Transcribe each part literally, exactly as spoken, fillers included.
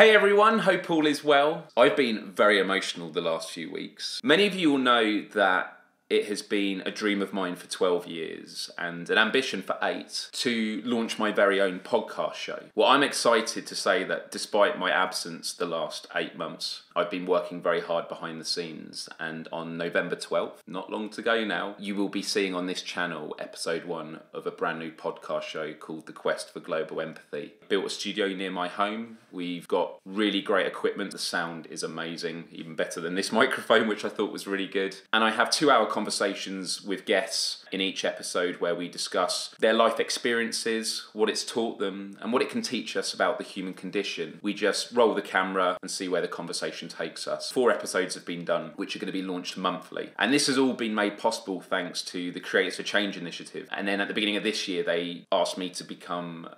Hey everyone, hope all is well. I've been very emotional the last few weeks. Many of you will know that it has been a dream of mine for twelve years and an ambition for eight to launch my very own podcast show. Well, I'm excited to say that despite my absence the last eight months, I've been working very hard behind the scenes, and on November twelfth, not long to go now, you will be seeing on this channel episode one of a brand new podcast show called The Quest for Global Empathy. Built a studio near my home. We've got really great equipment. The sound is amazing, even better than this microphone, which I thought was really good. And I have two hour conversations with guests in each episode where we discuss their life experiences, what it's taught them, and what it can teach us about the human condition. We just roll the camera and see where the conversation takes us. Four episodes have been done, which are going to be launched monthly. And this has all been made possible thanks to the Creators for Change initiative. And then at the beginning of this year, they asked me to become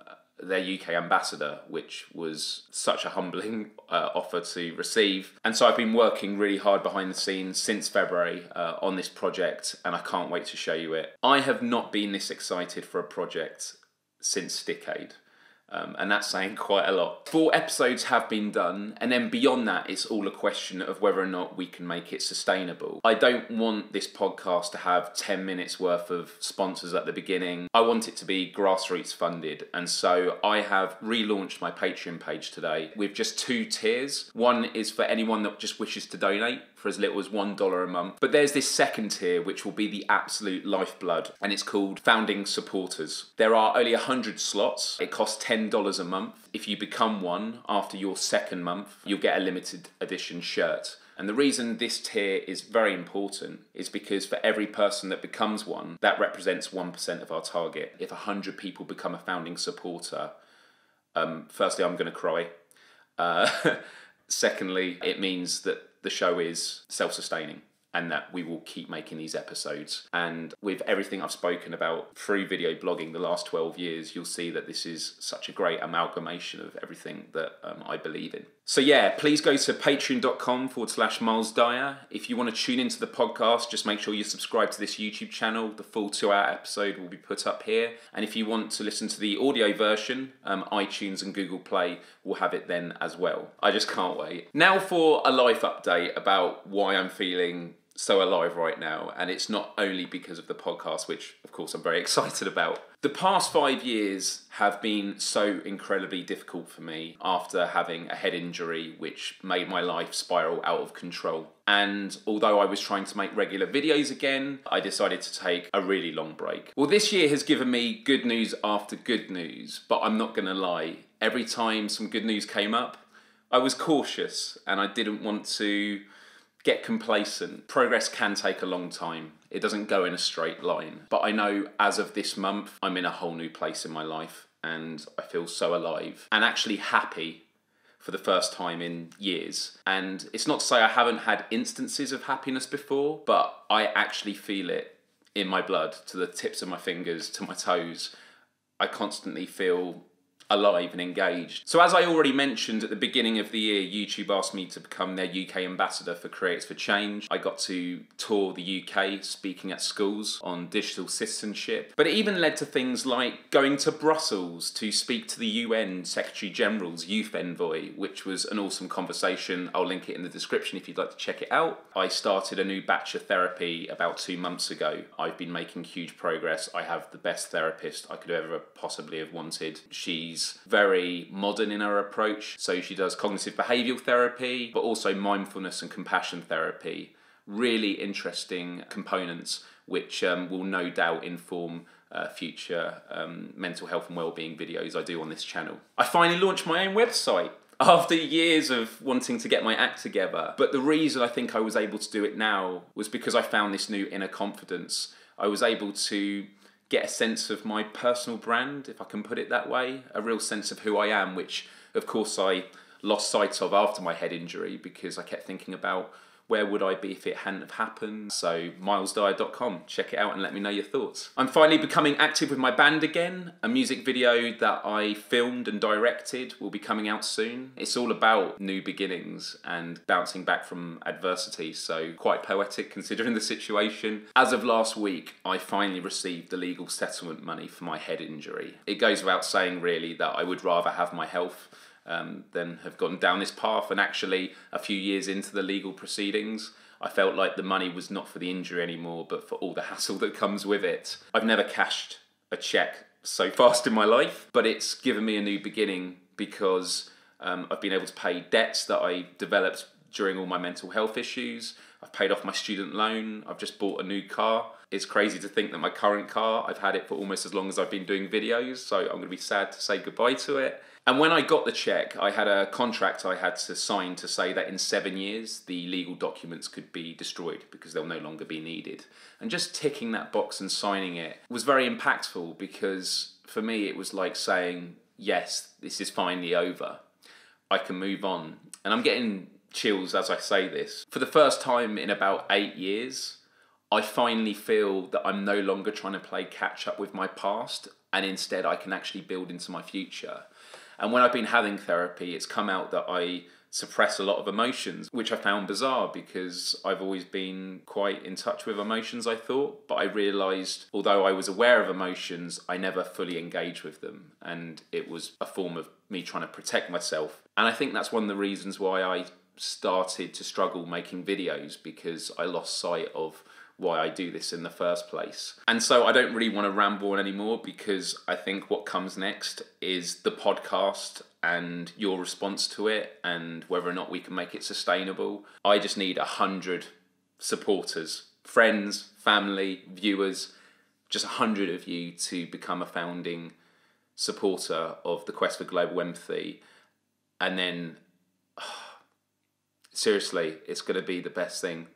their U K ambassador, which was such a humbling uh, offer to receive. And so I've been working really hard behind the scenes since February uh, on this project, and I can't wait to show you it. I have not been this excited for a project since StickAid. Um, and that's saying quite a lot. Four episodes have been done, and then beyond that, it's all a question of whether or not we can make it sustainable. I don't want this podcast to have ten minutes worth of sponsors at the beginning. I want it to be grassroots funded, and so I have relaunched my Patreon page today with just two tiers. One is for anyone that just wishes to donate for as little as one dollar a month. But there's this second tier, which will be the absolute lifeblood, and it's called Founding Supporters. There are only one hundred slots. It costs ten dollars a month. If you become one after your second month, you'll get a limited edition shirt. And the reason this tier is very important is because for every person that becomes one, that represents one percent of our target. If one hundred people become a founding supporter, um, firstly, I'm going to cry. Uh, secondly, it means that the show is self-sustaining, and that we will keep making these episodes. And with everything I've spoken about through video blogging the last twelve years, you'll see that this is such a great amalgamation of everything that um, I believe in. So yeah, please go to patreon.com forward slash Myles Dyer. If you want to tune into the podcast, just make sure you subscribe to this YouTube channel. The full two-hour episode will be put up here. And if you want to listen to the audio version, um, iTunes and Google Play will have it then as well. I just can't wait. Now for a life update about why I'm feeling so alive right now, and it's not only because of the podcast, which of course I'm very excited about. The past five years have been so incredibly difficult for me after having a head injury which made my life spiral out of control. And although I was trying to make regular videos again, I decided to take a really long break. Well, this year has given me good news after good news, but I'm not gonna lie, every time some good news came up, I was cautious and I didn't want to get complacent. Progress can take a long time. It doesn't go in a straight line. But I know as of this month, I'm in a whole new place in my life, and I feel so alive and actually happy for the first time in years. And it's not to say I haven't had instances of happiness before, but I actually feel it in my blood, to the tips of my fingers, to my toes. I constantly feel alive and engaged. So as I already mentioned at the beginning of the year, YouTube asked me to become their U K ambassador for Creators for Change. I got to tour the U K, speaking at schools on digital citizenship. But it even led to things like going to Brussels to speak to the U N Secretary General's Youth Envoy, which was an awesome conversation. I'll link it in the description if you'd like to check it out. I started a new batch of therapy about two months ago. I've been making huge progress. I have the best therapist I could ever possibly have wanted. She's very modern in her approach. So she does cognitive behavioural therapy, but also mindfulness and compassion therapy. Really interesting components, which um, will no doubt inform uh, future um, mental health and wellbeing videos I do on this channel. I finally launched my own website after years of wanting to get my act together. But the reason I think I was able to do it now was because I found this new inner confidence. I was able to get a sense of my personal brand, if I can put it that way, a real sense of who I am, which of course I lost sight of after my head injury because I kept thinking about where would I be if it hadn't have happened. So Myles Dyer dot com, check it out and let me know your thoughts. I'm finally becoming active with my band again. A music video that I filmed and directed will be coming out soon. It's all about new beginnings and bouncing back from adversity, so quite poetic considering the situation. As of last week, I finally received the legal settlement money for my head injury. It goes without saying really that I would rather have my health um, then have gone down this path. And actually, a few years into the legal proceedings, I felt like the money was not for the injury anymore, but for all the hassle that comes with it. I've never cashed a check so fast in my life, but it's given me a new beginning because um, I've been able to pay debts that I developed during all my mental health issues. I've paid off my student loan. I've just bought a new car. It's crazy to think that my current car, I've had it for almost as long as I've been doing videos, so I'm gonna be sad to say goodbye to it. And when I got the check, I had a contract I had to sign to say that in seven years, the legal documents could be destroyed because they'll no longer be needed. And just ticking that box and signing it was very impactful because for me, it was like saying, yes, this is finally over. I can move on. And I'm getting chills as I say this. For the first time in about eight years, I finally feel that I'm no longer trying to play catch up with my past, and instead I can actually build into my future. And when I've been having therapy, it's come out that I suppress a lot of emotions, which I found bizarre because I've always been quite in touch with emotions, I thought, but I realized although I was aware of emotions, I never fully engaged with them. And it was a form of me trying to protect myself. And I think that's one of the reasons why I started to struggle making videos, because I lost sight of why I do this in the first place. And so I don't really want to ramble on anymore because I think what comes next is the podcast and your response to it and whether or not we can make it sustainable. I just need a hundred supporters, friends, family, viewers, just a hundred of you to become a founding supporter of the Quest for Global Empathy. And then, seriously, it's going to be the best thing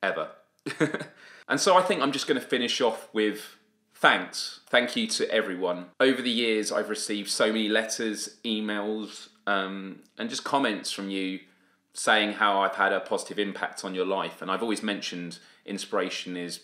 ever. And so I think I'm just going to finish off with thanks. Thank you to everyone. Over the years, I've received so many letters, emails, um, and just comments from you saying how I've had a positive impact on your life. And I've always mentioned inspiration is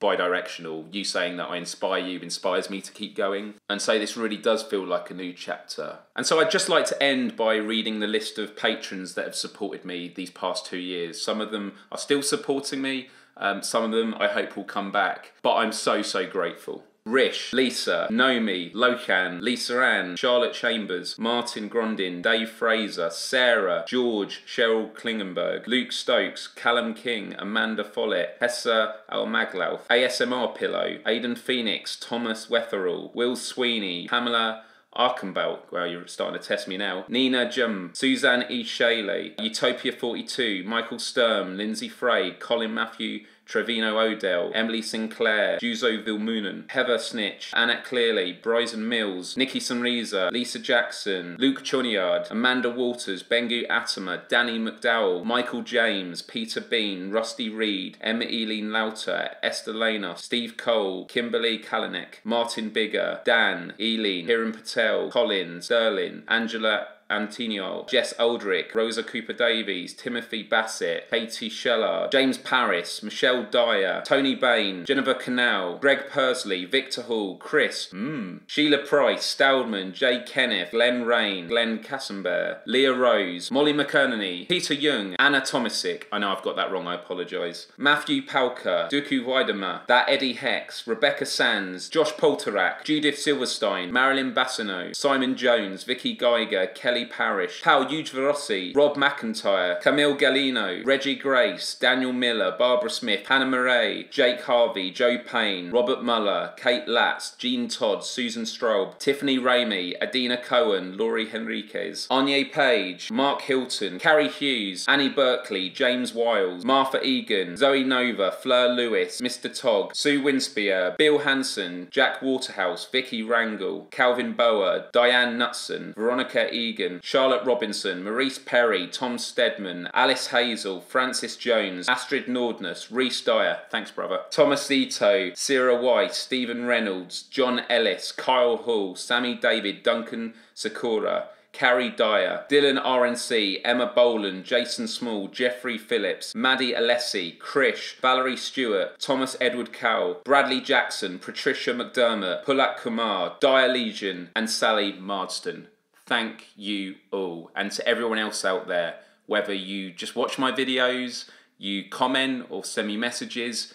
bi-directional. You saying that I inspire you inspires me to keep going. And so this really does feel like a new chapter. And so I'd just like to end by reading the list of patrons that have supported me these past two years. Some of them are still supporting me. Um, some of them I hope will come back, but I'm so, so grateful. Rish, Lisa, Nomi, Locan, Lisa Ann, Charlotte Chambers, Martin Grondin, Dave Fraser, Sarah, George, Cheryl Klingenberg, Luke Stokes, Callum King, Amanda Follett, Hessa Almaglauf, A S M R Pillow, Aidan Phoenix, Thomas Wetherill, Will Sweeney, Pamela Arkenbelt, well, you're starting to test me now. Nina Jum, Suzanne E. Shaley, Utopia forty-two, Michael Sturm, Lindsay Frey, Colin Matthew Trevino Odell, Emily Sinclair, Juzo Vilmunen, Heather Snitch, Annette Clearly, Bryson Mills, Nikki Sunreza, Lisa Jackson, Luke Choniard, Amanda Walters, Bengu Atama, Danny McDowell, Michael James, Peter Bean, Rusty Reed, Emma Eileen Lauter, Esther Lanoff, Steve Cole, Kimberly Kalanick, Martin Bigger, Dan, Eileen, Hiram Patel, Colin, Sterling, Angela Antinio, Jess Aldrich, Rosa Cooper-Davies, Timothy Bassett, Katie Scheller, James Paris, Michelle Dyer, Tony Bain, Jennifer Canal, Greg Persley, Victor Hall, Chris, mm, Sheila Price, Stoudman, Jay Kenneth, Glenn Rain, Glenn Kassenbear, Leah Rose, Molly McInerney, Peter Young, Anna Tomasic, I know I've got that wrong, I apologise, Matthew Palker, Duku Widemer, That Eddie Hex, Rebecca Sands, Josh Polterak, Judith Silverstein, Marilyn Bassineau, Simon Jones, Vicky Geiger, Kelly Parish, Pal Ujvarossi, Rob McIntyre, Camille Galino, Reggie Grace, Daniel Miller, Barbara Smith, Hannah Murray, Jake Harvey, Joe Payne, Robert Muller, Kate Latz, Jean Todd, Susan Strobe, Tiffany Ramey, Adina Cohen, Laurie Henriquez, Anya Page, Mark Hilton, Carrie Hughes, Annie Berkeley, James Wiles, Martha Egan, Zoe Nova, Fleur Lewis, Mister Tog, Sue Winspear, Bill Hanson, Jack Waterhouse, Vicky Wrangle, Calvin Boa, Diane Knutson, Veronica Egan, Charlotte Robinson, Maurice Perry, Tom Stedman, Alice Hazel, Francis Jones, Astrid Nordness, Rhys Dyer, thanks brother, Thomas Ito, Sarah White, Stephen Reynolds, John Ellis, Kyle Hall, Sammy David, Duncan Sakura, Carrie Dyer, Dylan R N C, Emma Boland, Jason Small, Jeffrey Phillips, Maddie Alessi, Krish, Valerie Stewart, Thomas Edward Cowell, Bradley Jackson, Patricia McDermott, Pulak Kumar, Dyer Legion, and Sally Marsden. Thank you all, and to everyone else out there, whether you just watch my videos, you comment or send me messages,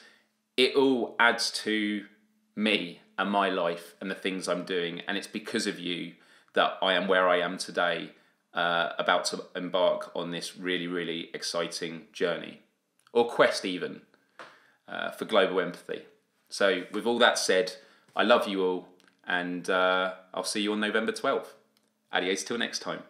it all adds to me and my life and the things I'm doing, and it's because of you that I am where I am today, uh, about to embark on this really, really exciting journey, or quest even, uh, for global empathy. So with all that said, I love you all, and uh, I'll see you on November twelfth. Adios till next time.